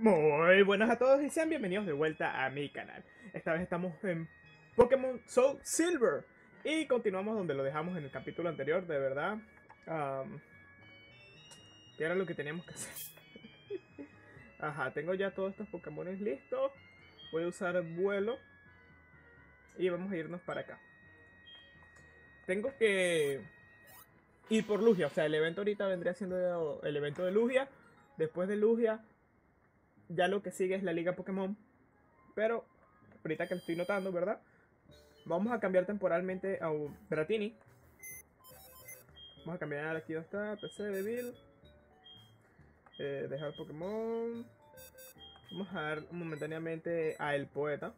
Muy buenas a todos y sean bienvenidos de vuelta a mi canal. Esta vez estamos en Pokémon Soul Silver y continuamos donde lo dejamos en el capítulo anterior, de verdad. ¿Qué era lo que teníamos que hacer? Ajá, tengo ya todos estos Pokémon listos. Voy a usar el vuelo y vamos a irnos para acá. Tengo que ir por Lugia, o sea, el evento ahorita vendría siendo el evento de Lugia. Después de Lugia ya lo que sigue es la Liga Pokémon, pero ahorita que lo estoy notando, ¿verdad? Vamos a cambiar temporalmente a Bratini. Vamos a cambiar aquí donde está, PC de Bill. Dejar Pokémon. Vamos a dar momentáneamente a El Poeta.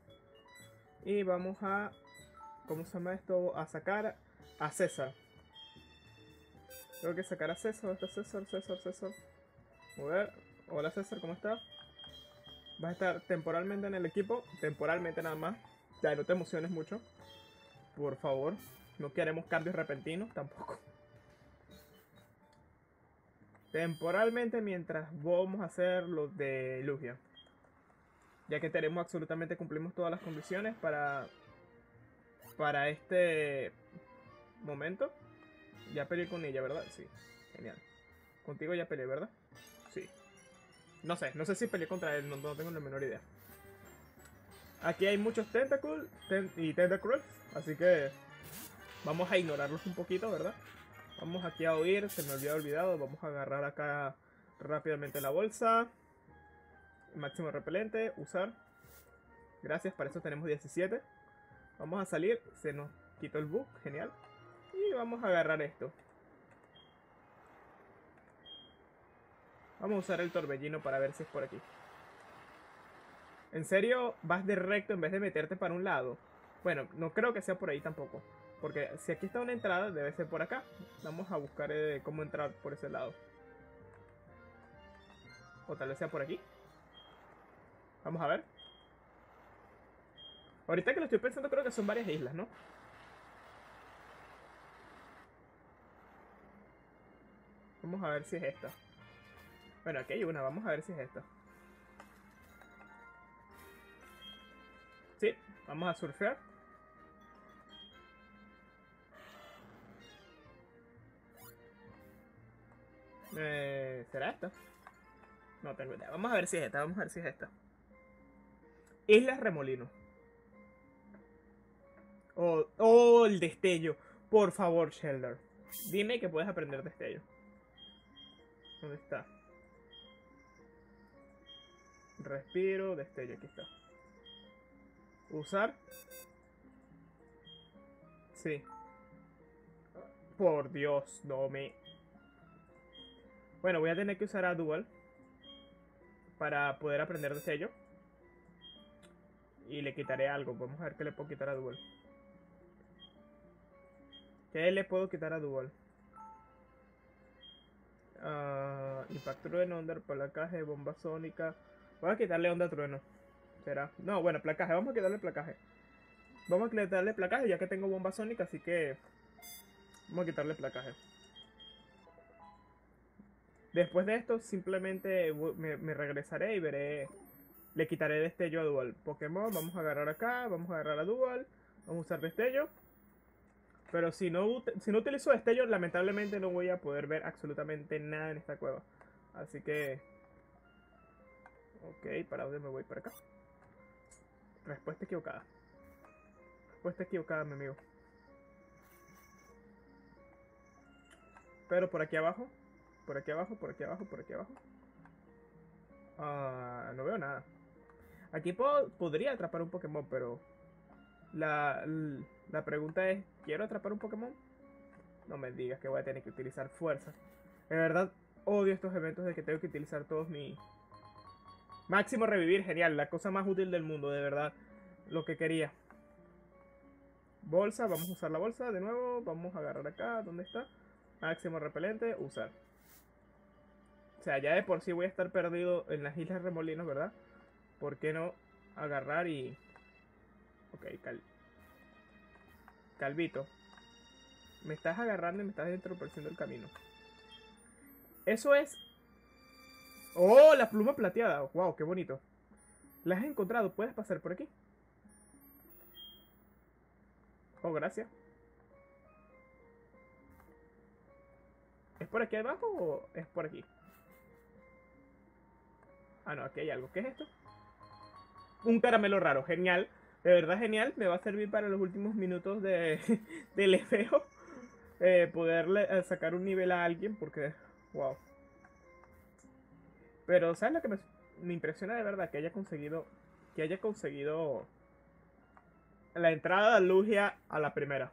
Y vamos a, ¿cómo se llama esto? A sacar a César. Tengo que sacar a César, ¿dónde está César? César. A ver, hola César, ¿cómo estás? Vas a estar temporalmente en el equipo, temporalmente nada más. Ya, no te emociones mucho, por favor. No queremos cambios repentinos tampoco. Temporalmente mientras vamos a hacer lo de Lugia. Ya que tenemos absolutamente, cumplimos todas las condiciones para este momento. Ya peleé con ella, ¿verdad? Sí, genial. Contigo ya peleé, ¿verdad? Sí. No sé si peleé contra él, no tengo la menor idea. Aquí hay muchos Tentacool y Tentacruel, así que vamos a ignorarlos un poquito, ¿verdad? Vamos aquí a oír, se me había olvidado, vamos a agarrar acá rápidamente la bolsa. Máximo repelente, usar. Gracias, para eso tenemos 17. Vamos a salir, se nos quitó el bug, genial. Y vamos a agarrar esto. Vamos a usar el torbellino para ver si es por aquí. ¿En serio vas de recto en vez de meterte para un lado? Bueno, no creo que sea por ahí tampoco, porque si aquí está una entrada, debe ser por acá. Vamos a buscar cómo entrar por ese lado. O tal vez sea por aquí. Vamos a ver. Ahorita que lo estoy pensando, creo que son varias islas, ¿no? Vamos a ver si es esta. Bueno, aquí hay una, vamos a ver si es esta. Sí, vamos a surfear. ¿Será esta? No tengo idea, vamos a ver si es esta, vamos a ver si es esta. Isla Remolino. Oh, el destello. Por favor, Sheldon, dime que puedes aprender destello. ¿Dónde está? Respiro, destello, aquí está. ¿Usar? Sí. Por Dios, no me... Bueno, voy a tener que usar a Dual para poder aprender destello. Y le quitaré algo, vamos a ver qué le puedo quitar a Dual. ¿Qué le puedo quitar a Dual? Impacto de onda, placaje, bomba sónica... Voy a quitarle onda a trueno. ¿Será? No, bueno, placaje. Vamos a quitarle placaje. Vamos a quitarle placaje ya que tengo bomba sónica, así que... Vamos a quitarle placaje. Después de esto, simplemente me regresaré y veré... Le quitaré destello a Dual. Pokémon, vamos a agarrar acá. Vamos a agarrar a Dual. Vamos a usar destello. Pero si no utilizo destello, lamentablemente no voy a poder ver absolutamente nada en esta cueva. Así que... Ok, ¿para dónde me voy? Para acá. Respuesta equivocada. Respuesta equivocada, mi amigo. Pero por aquí abajo. Por aquí abajo, por aquí abajo, por aquí abajo. No veo nada. Aquí podría atrapar un Pokémon, pero... La pregunta es, ¿quiero atrapar un Pokémon? No me digas que voy a tener que utilizar fuerza. De verdad, odio estos eventos de que tengo que utilizar todos mis... Máximo revivir, genial, la cosa más útil del mundo, de verdad, lo que quería. Bolsa, vamos a usar la bolsa de nuevo, vamos a agarrar acá, ¿dónde está? Máximo repelente, usar. O sea, ya de por sí voy a estar perdido en las Islas Remolinos, ¿verdad? ¿Por qué no agarrar y...? Ok, Calvito. Me estás agarrando y me estás entorpeciendo el camino. Eso es... ¡Oh, la pluma plateada! ¡Wow, qué bonito! ¿La has encontrado? ¿Puedes pasar por aquí? Oh, gracias. ¿Es por aquí abajo o es por aquí? Ah, no, aquí hay algo. ¿Qué es esto? Un caramelo raro, genial. De verdad genial, me va a servir para los últimos minutos de leveo. Poderle sacar un nivel a alguien porque... wow. Pero ¿sabes lo que me impresiona de verdad? Que haya conseguido... la entrada de Lugia a la primera.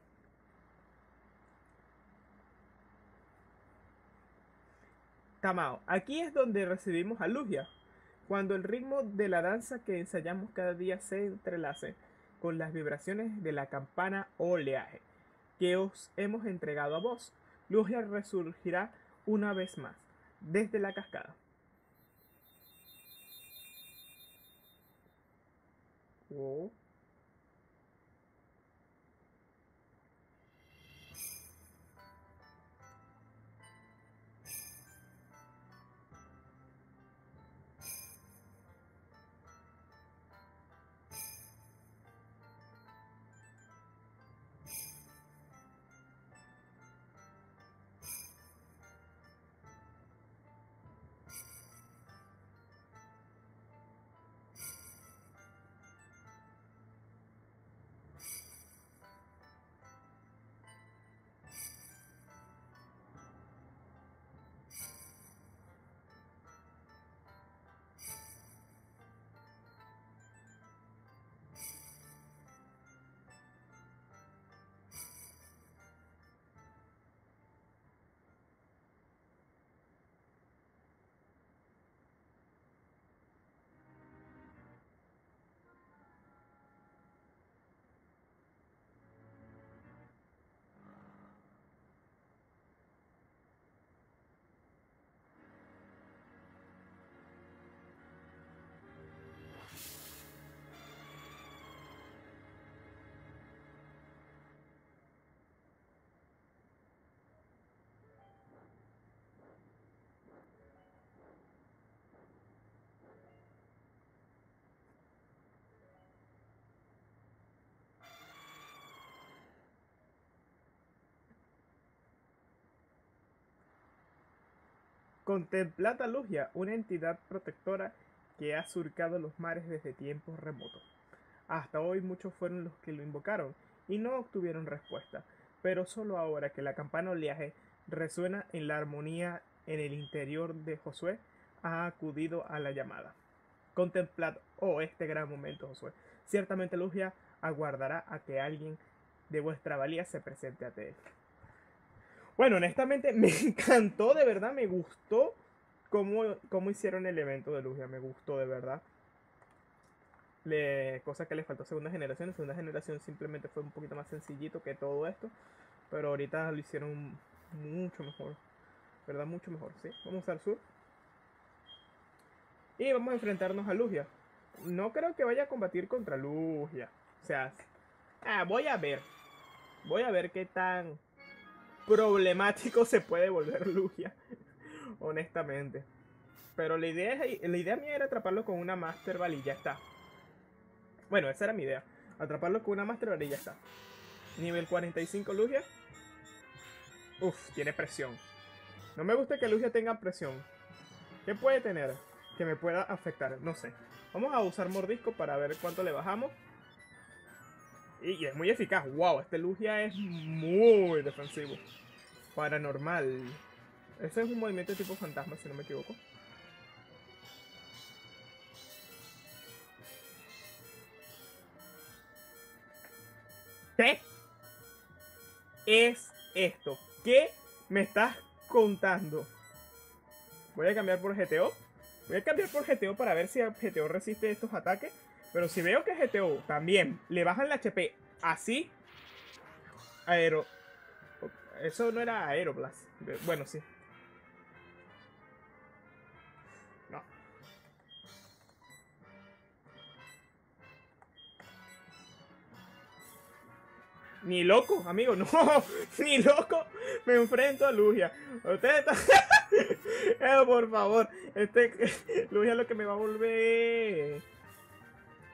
Tamao, aquí es donde recibimos a Lugia. Cuando el ritmo de la danza que ensayamos cada día se entrelace con las vibraciones de la campana oleaje que os hemos entregado a vos, Lugia resurgirá una vez más desde la cascada. Oh. Contemplad a Lugia, una entidad protectora que ha surcado los mares desde tiempos remotos. Hasta hoy muchos fueron los que lo invocaron y no obtuvieron respuesta, pero solo ahora que la campana oleaje resuena en la armonía en el interior de Josué, ha acudido a la llamada. Contemplad, oh, este gran momento, Josué. Ciertamente Lugia aguardará a que alguien de vuestra valía se presente ante él. Bueno, honestamente me encantó, de verdad, me gustó cómo hicieron el evento de Lugia, me gustó de verdad. Cosa que le faltó a segunda generación. En segunda generación simplemente fue un poquito más sencillito que todo esto, pero ahorita lo hicieron mucho mejor, ¿verdad? Mucho mejor, ¿sí? Vamos al sur. Y vamos a enfrentarnos a Lugia. No creo que vaya a combatir contra Lugia. O sea, voy a ver qué tan... problemático se puede volver Lugia, honestamente. Pero la idea mía era atraparlo con una Master Ball y ya está. Bueno, esa era mi idea. Atraparlo con una Master Ball y ya está. Nivel 45 Lugia. Uf, tiene presión. No me gusta que Lugia tenga presión. ¿Qué puede tener que me pueda afectar? No sé. Vamos a usar mordisco para ver cuánto le bajamos. Y es muy eficaz. Wow, este Lugia es muy defensivo. Paranormal. Ese es un movimiento tipo fantasma, si no me equivoco. ¿Qué es esto? ¿Qué me estás contando? Voy a cambiar por GTO. Voy a cambiar por GTO para ver si GTO resiste estos ataques. Pero si veo que GTO también le bajan el HP así. Aero. Eso no era Aeroblast. Bueno, sí. No. Ni loco, amigo. No, ni loco. Me enfrento a Lugia. Ustedes están... por favor. Lugia lo que me va a volver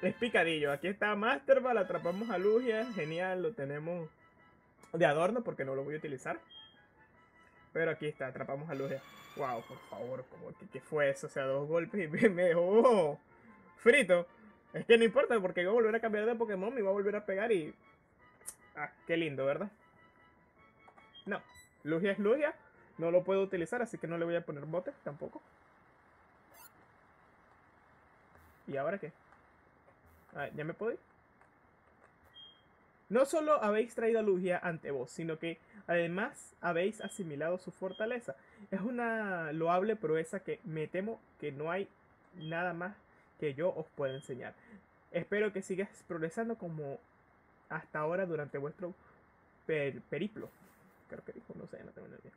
es picadillo. Aquí está Master Ball, atrapamos a Lugia. Genial, lo tenemos de adorno porque no lo voy a utilizar. Pero aquí está, atrapamos a Lugia. Wow, por favor, como que, ¿qué fue eso? O sea, dos golpes y me dejó frito. Es que no importa porque iba a volver a cambiar de Pokémon, me iba a volver a pegar y... Ah, qué lindo, ¿verdad? No, Lugia es Lugia. No lo puedo utilizar, así que no le voy a poner botes tampoco. ¿Y ahora qué? Ah, ¿ya me puedo ir? No solo habéis traído a Lugia ante vos, sino que además habéis asimilado su fortaleza. Es una loable proeza que me temo que no hay nada más que yo os pueda enseñar. Espero que sigáis progresando como hasta ahora durante vuestro periplo. Creo que dijo, no sé, no tengo ni idea.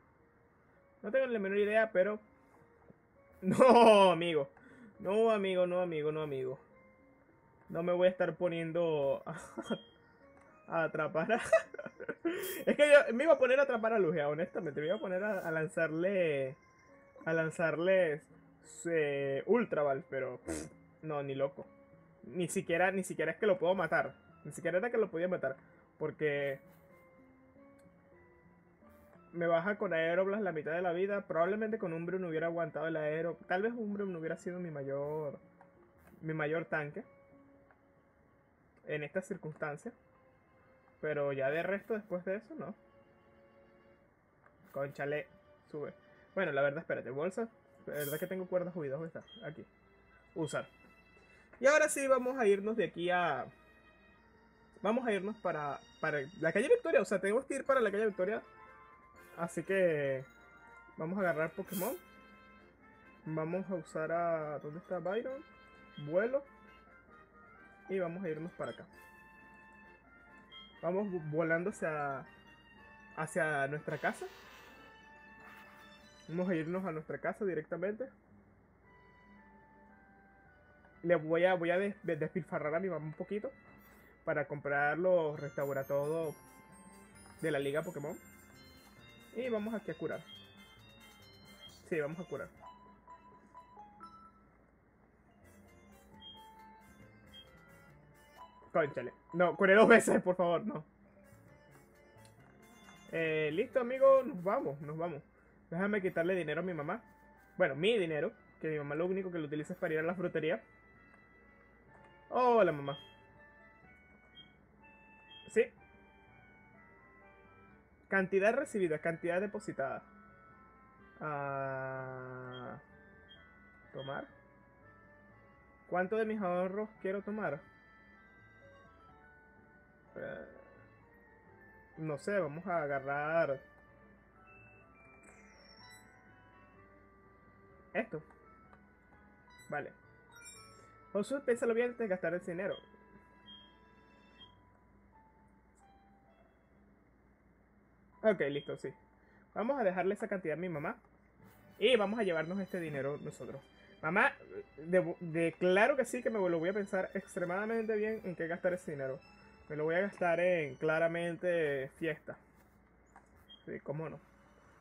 No tengo la menor idea, pero... No, amigo. No, amigo, no, amigo, no, amigo. No me voy a estar poniendo a atrapar a... Es que yo me iba a poner a atrapar a Lugia, honestamente. Me iba a poner a lanzarle... A lanzarles... Ultra Ball, pero... Pff, no, ni loco. Ni siquiera es que lo puedo matar. Ni siquiera era que lo podía matar. Porque... me baja con Aeroblas la mitad de la vida. Probablemente con Umbreon hubiera aguantado el Aero. Tal vez Umbreon hubiera sido mi mayor tanque en estas circunstancias. Pero ya de resto, después de eso, no. Conchale, sube. Bueno, la verdad, espérate, bolsa. La verdad es que tengo cuerdas huidas. ¿Dónde está? Aquí. Usar. Y ahora sí vamos a irnos de aquí a... Vamos a irnos para la calle Victoria. O sea, tenemos que ir para la calle Victoria. Así que vamos a agarrar Pokémon. Vamos a usar a... ¿Dónde está Byron? Vuelo. Y vamos a irnos para acá. Vamos volando hacia nuestra casa. Vamos a irnos a nuestra casa directamente. Le voy a despilfarrar a mi mamá un poquito para comprar los restauratodos de la liga Pokémon. Y vamos aquí a curar. Sí, vamos a curar. Cónchale. No, curé dos veces, por favor, no. Listo, amigo, nos vamos. Déjame quitarle dinero a mi mamá. Bueno, mi dinero, que mi mamá lo único que lo utiliza es para ir a la frutería. Hola, mamá. Sí. Cantidad recibida, cantidad depositada. Tomar. ¿Cuánto de mis ahorros quiero tomar? No sé, vamos a agarrar esto. Vale. Josué, piénsalo bien antes de gastar ese dinero. Ok, listo, sí. Vamos a dejarle esa cantidad a mi mamá. Y vamos a llevarnos este dinero nosotros. Mamá, claro que sí, que me lo voy a pensar extremadamente bien en qué gastar ese dinero. Me lo voy a gastar en, claramente, fiesta. Sí, cómo no.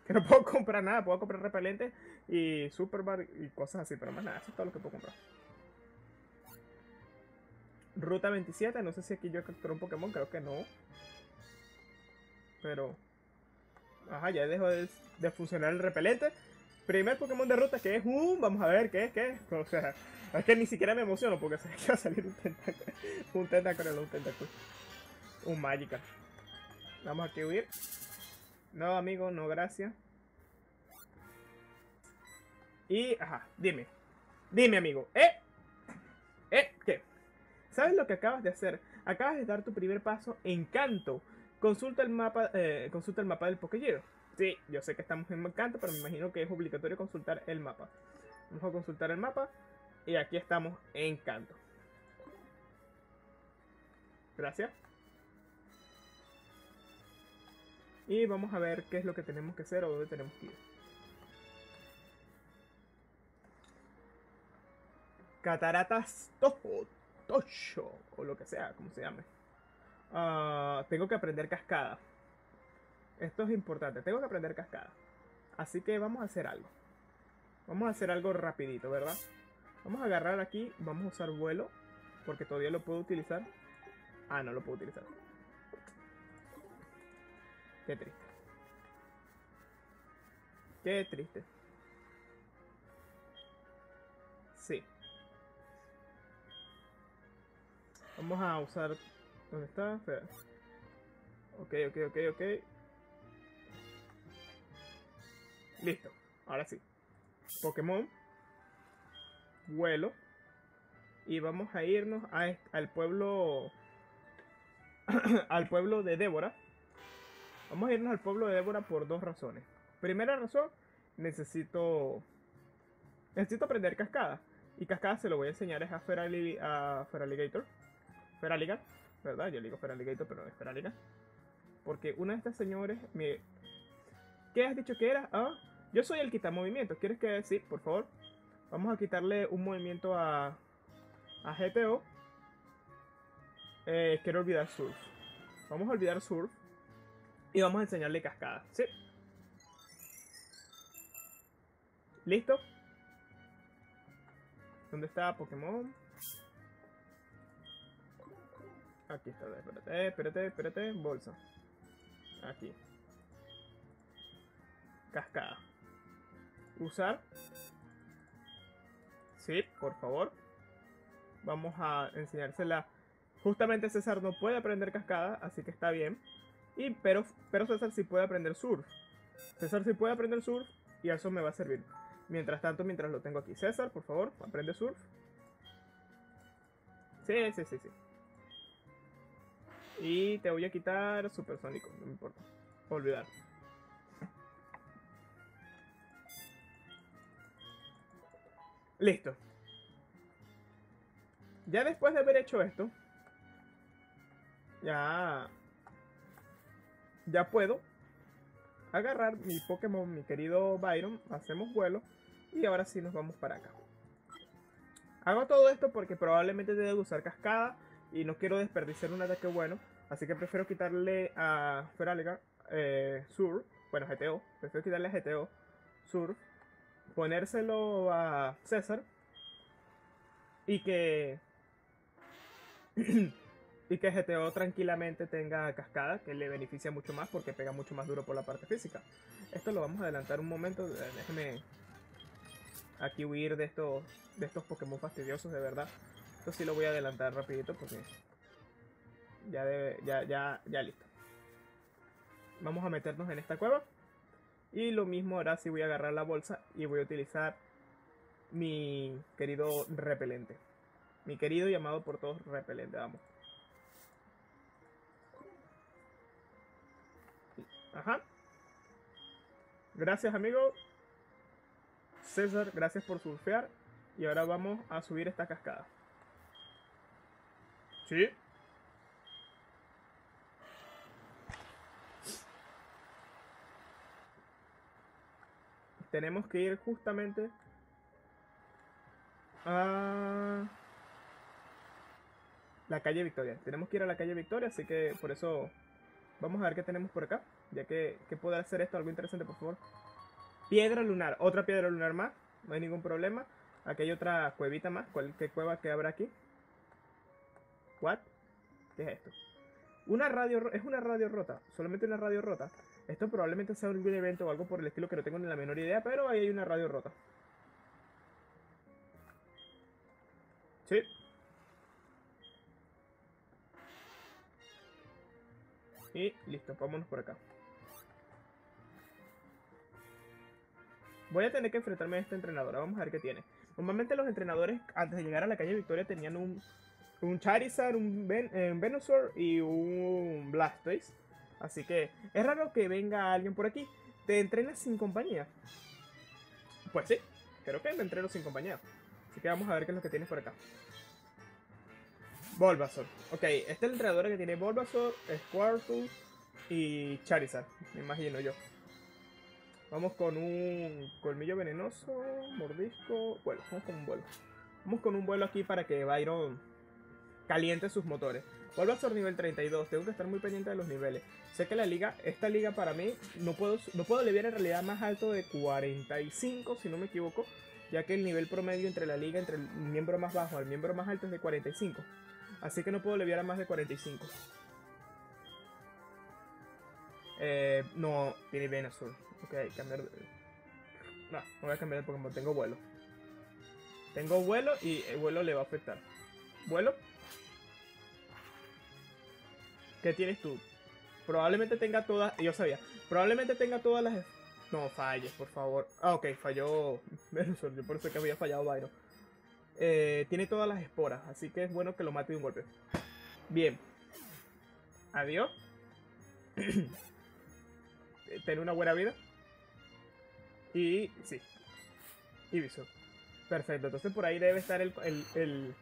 Que no puedo comprar nada, puedo comprar repelentes y superbar y cosas así, pero más nada, eso es todo lo que puedo comprar. Ruta 27, no sé si aquí yo capturé un Pokémon, creo que no. Pero... Ajá, ya dejó de funcionar el repelente. Primer Pokémon de ruta que es un... Vamos a ver qué es. O sea, es que ni siquiera me emociono porque sé que va a salir un Tentacool. Un Magikarp. Vamos aquí a huir. No, amigo, no, gracias. Y, ajá, dime. Dime, amigo. ¿Qué? ¿Sabes lo que acabas de hacer? Acabas de dar tu primer paso en Canto. Consulta el mapa del Pokéliero. Sí, yo sé que estamos en Canto, pero me imagino que es obligatorio consultar el mapa. Vamos a consultar el mapa. Y aquí estamos en Canto. Gracias. Y vamos a ver qué es lo que tenemos que hacer o dónde tenemos que ir. Cataratas Toho, o lo que sea, como se llame. Tengo que aprender cascada. Esto es importante, tengo que aprender cascada. Así que vamos a hacer algo. Vamos a hacer algo rapidito, ¿verdad? Vamos a agarrar aquí, vamos a usar vuelo, porque todavía lo puedo utilizar. Ah, no lo puedo utilizar. Qué triste. Qué triste. Sí. Vamos a usar... ¿Dónde está? Espera. Ok. Listo. Ahora sí. Pokémon. Vuelo. Y vamos a irnos a al pueblo... al pueblo de Débora. Vamos a irnos al pueblo de Débora por dos razones. Primera razón, necesito aprender cascada. Y cascada se lo voy a enseñar es a Feraligator. Feraligator, ¿verdad? Yo le digo Feraligator, pero no es Feraligator. Porque una de estas señores me... ¿Qué has dicho que era? Ah, yo soy el quitamovimiento. ¿Quieres que...? Sí, por favor. Vamos a quitarle un movimiento a GTO. Quiero olvidar surf. Vamos a olvidar surf. Y vamos a enseñarle cascada. Sí. ¿Listo? ¿Dónde está Pokémon? Aquí está, espérate, bolsa. Aquí. Cascada. Usar. Sí, por favor. Vamos a enseñársela. Justamente César no puede aprender cascada, así que está bien. Y pero César sí puede aprender surf. César sí puede aprender surf y eso me va a servir. Mientras tanto, mientras lo tengo aquí. César, por favor, aprende surf. Sí. Y te voy a quitar supersónico, no me importa. Olvidar. Listo. Ya después de haber hecho esto, ya puedo agarrar mi Pokémon, mi querido Byron. Hacemos vuelo y ahora sí nos vamos para acá. Hago todo esto porque probablemente debo usar cascada y no quiero desperdiciar un ataque bueno, así que prefiero quitarle a Feraliga Surf, bueno, GTO. Prefiero quitarle a GTO Surf, ponérselo a César y que y que GTO tranquilamente tenga cascada, que le beneficia mucho más porque pega mucho más duro por la parte física. Esto lo vamos a adelantar un momento. Déjenme aquí huir de estos Pokémon fastidiosos, de verdad. Esto sí lo voy a adelantar rapidito porque ya listo. Vamos a meternos en esta cueva. Y lo mismo ahora sí voy a agarrar la bolsa y voy a utilizar mi querido repelente. Mi querido y amado por todos repelente, vamos. Ajá. Gracias, amigo César, gracias por surfear. Y ahora vamos a subir esta cascada. Sí. Tenemos que ir justamente a la calle Victoria. Tenemos que ir a la calle Victoria, así que por eso... Vamos a ver qué tenemos por acá, ya que pueda hacer esto algo interesante, por favor. Piedra lunar, otra piedra lunar más, no hay ningún problema. Aquí hay otra cuevita más. ¿Qué cueva que habrá aquí? ¿What? ¿Qué es esto? Una radio, es una radio rota, solamente una radio rota. Esto probablemente sea algún evento o algo por el estilo que no tengo ni la menor idea, pero ahí hay una radio rota. Sí. Y listo, vámonos por acá. Voy a tener que enfrentarme a esta entrenadora. Vamos a ver qué tiene. Normalmente los entrenadores antes de llegar a la calle Victoria tenían un Charizard, un Venusaur y un Blastoise. Así que es raro que venga alguien por aquí. ¿Te entrenas sin compañía? Pues sí, creo que me entreno sin compañía. Así que vamos a ver qué es lo que tienes por acá. Bulbasaur. Ok, esta es la entrenadora que tiene Bulbasaur, Squirtle y Charizard, me imagino yo. Vamos con un colmillo venenoso, mordisco, vuelo. Vamos con un vuelo aquí para que Byron caliente sus motores. Bulbasaur nivel 32, tengo que estar muy pendiente de los niveles. Sé que la liga, esta liga para mí, no puedo elevar en realidad más alto de 45, si no me equivoco, ya que el nivel promedio entre la liga, entre el miembro más bajo al miembro más alto es de 45. Así que no puedo elevar a más de 45. No, tiene Venusaur. Ok, cambiar de... No, no voy a cambiar de Pokémon, tengo vuelo. Tengo vuelo y el vuelo le va a afectar. ¿Vuelo? ¿Qué tienes tú? Probablemente tenga todas... Yo sabía. Probablemente tenga todas las... No, falles, por favor. Ah, ok, falló Venusaur. Yo por eso que había fallado Byron. Tiene todas las esporas, así que es bueno que lo mate de un golpe. Bien. Adiós. Ten una buena vida. Y... sí. Ivysaur. Perfecto, entonces por ahí debe estar el...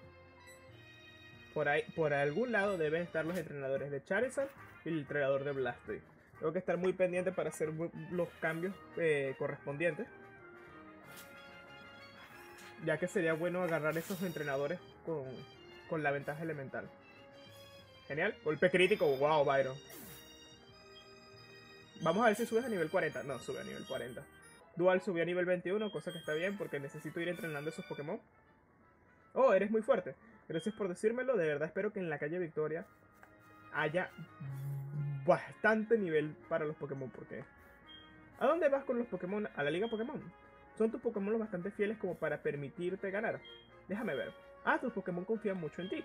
Por ahí, por algún lado deben estar los entrenadores de Charizard y el entrenador de Blastoise. Tengo que estar muy pendiente para hacer los cambios correspondientes, ya que sería bueno agarrar esos entrenadores con la ventaja elemental. Genial, golpe crítico, wow Byron. Vamos a ver si subes a nivel 40, no, sube a nivel 40. Dual subió a nivel 21, cosa que está bien porque necesito ir entrenando esos Pokémon. Oh, eres muy fuerte. Gracias por decírmelo, de verdad espero que en la calle Victoria haya bastante nivel para los Pokémon, porque... ¿A dónde vas con los Pokémon? ¿A la liga Pokémon? Son tus Pokémon lo bastante fieles como para permitirte ganar. Déjame ver. Ah, tus Pokémon confían mucho en ti.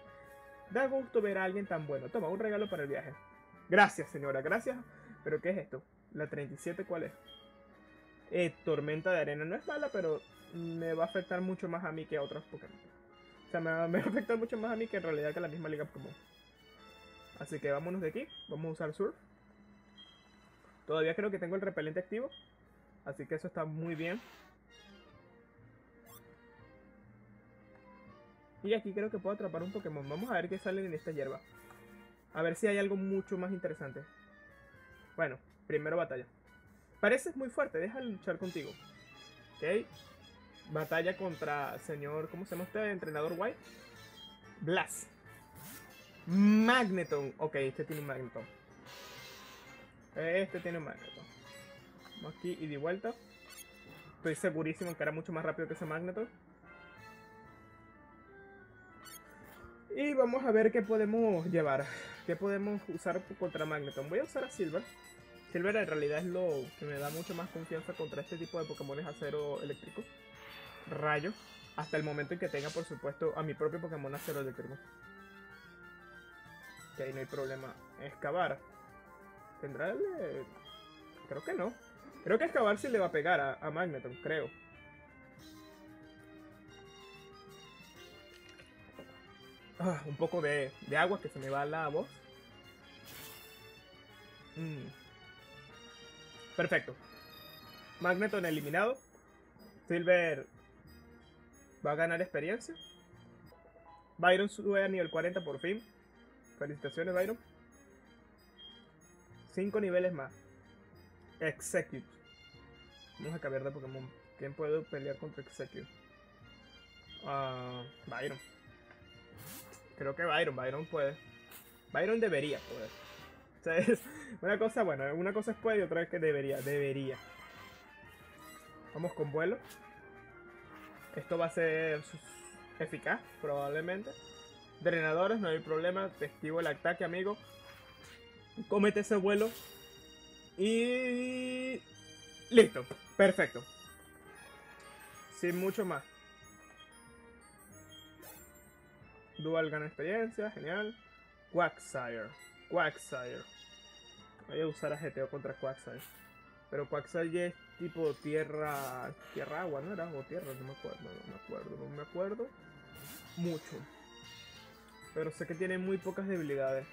Da gusto ver a alguien tan bueno. Toma, un regalo para el viaje. Gracias, señora, gracias. ¿Pero qué es esto? ¿La 37 cuál es? Tormenta de arena no es mala, pero me va a afectar mucho más a mí que a otros Pokémon. O sea, me afecta mucho más a mí que en realidad que la misma liga común. Así que vámonos de aquí. Vamos a usar Surf. Todavía creo que tengo el repelente activo, así que eso está muy bien. Y aquí creo que puedo atrapar un Pokémon. Vamos a ver qué salen en esta hierba. A ver si hay algo mucho más interesante. Bueno, primero batalla. Pareces muy fuerte, deja luchar contigo. Ok. Batalla contra señor, ¿cómo se llama usted? Entrenador White Blast. Magneton. Ok, este tiene un Magneton. Este tiene un Magneton. Vamos aquí y de vuelta. Estoy segurísimo que era mucho más rápido que ese Magneton. Y vamos a ver qué podemos llevar. ¿Qué podemos usar contra Magneton? Voy a usar a Silver. Silver en realidad es lo que me da mucho más confianza contra este tipo de Pokémon acero eléctrico. Rayo, hasta el momento en que tenga, por supuesto, a mi propio Pokémon acero eléctrico. Que ahí no hay problema. Excavar. ¿Tendrá el...? Creo que no. Creo que excavar sí le va a pegar a Magneton, creo. Ah, un poco de agua que se me va la voz. Perfecto. Magneton eliminado. Silver va a ganar experiencia. Byron sube a nivel 40 por fin. Felicitaciones, Byron. 5 niveles más. Execute. Vamos a cambiar de Pokémon. ¿Quién puede pelear contra Execute? Byron. Creo que Byron puede. Byron debería poder. O sea, es una cosa, bueno, una cosa es puede y otra es que debería. Vamos con vuelo. Esto va a ser eficaz, probablemente. Drenadores, no hay problema. Te activo el ataque, amigo. Cómete ese vuelo. Y... listo, perfecto. Sin mucho más. Dual gana experiencia, genial. Quagsire. Voy a usar a GTO contra Quagsire. Pero Quaxly es tipo tierra-agua, ¿no era? O tierra, no me acuerdo mucho. Pero sé que tiene muy pocas debilidades.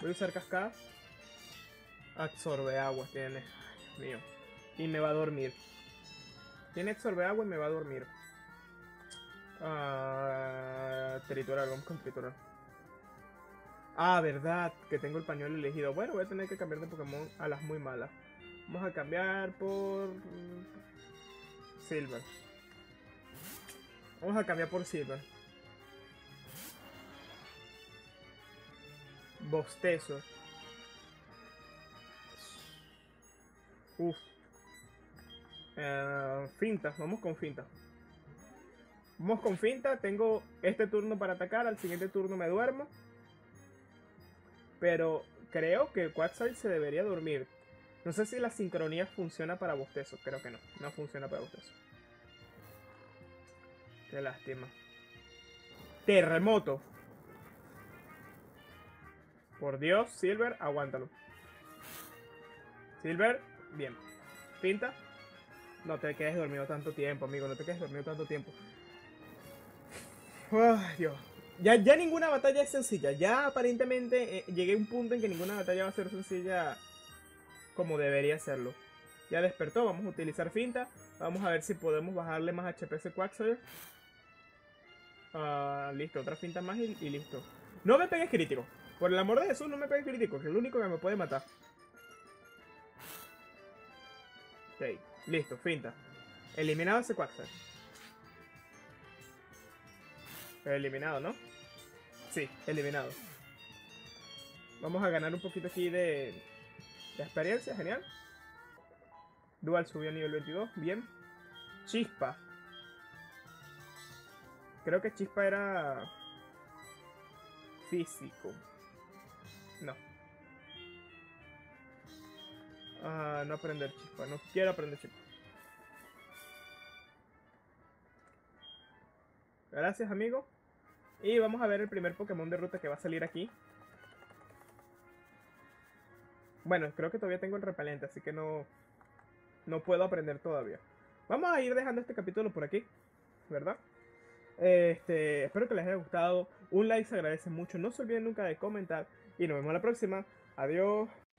Voy a usar cascada. Absorbe agua tiene. Ay, Dios mío. Y me va a dormir. Tiene absorbe agua y me va a dormir. Triturar, vamos con triturar. Ah, verdad, que tengo el pañuelo elegido. Bueno, voy a tener que cambiar de Pokémon a las muy malas. Vamos a cambiar por... Silver. Bostezo. Uf. Finta, vamos con finta. Vamos con finta, tengo este turno para atacar, al siguiente turno me duermo. Pero creo que Quagsire se debería dormir. No sé si la sincronía funciona para bostezo, creo que no, no funciona para bostezo. Qué lástima. Terremoto. Por Dios, Silver, aguántalo. Silver, bien. Pinta. No te quedes dormido tanto tiempo, amigo. No te quedes dormido tanto tiempo. Oh, Dios. Ya ninguna batalla es sencilla. Ya aparentemente llegué a un punto en que ninguna batalla va a ser sencilla como debería serlo. Ya despertó. Vamos a utilizar finta. Vamos a ver si podemos bajarle más HP a ese Quaxly. Listo. Otra finta más y listo. No me pegues crítico. Por el amor de Jesús, no me pegues crítico. Que es lo único que me puede matar. Ok. Listo, finta. Eliminado ese Quaxly. Eliminado, ¿no? Sí, eliminado. Vamos a ganar un poquito aquí de experiencia, genial. Dual subió a nivel 22, bien. Chispa. Creo que Chispa era físico. No. No aprender chispa, no quiero aprender chispa. Gracias, amigo. Y vamos a ver el primer Pokémon de ruta que va a salir aquí. Bueno, creo que todavía tengo el repelente, así que no puedo aprender todavía. Vamos a ir dejando este capítulo por aquí, ¿verdad? Espero que les haya gustado. Un like se agradece mucho, no se olviden nunca de comentar. Y nos vemos la próxima, adiós.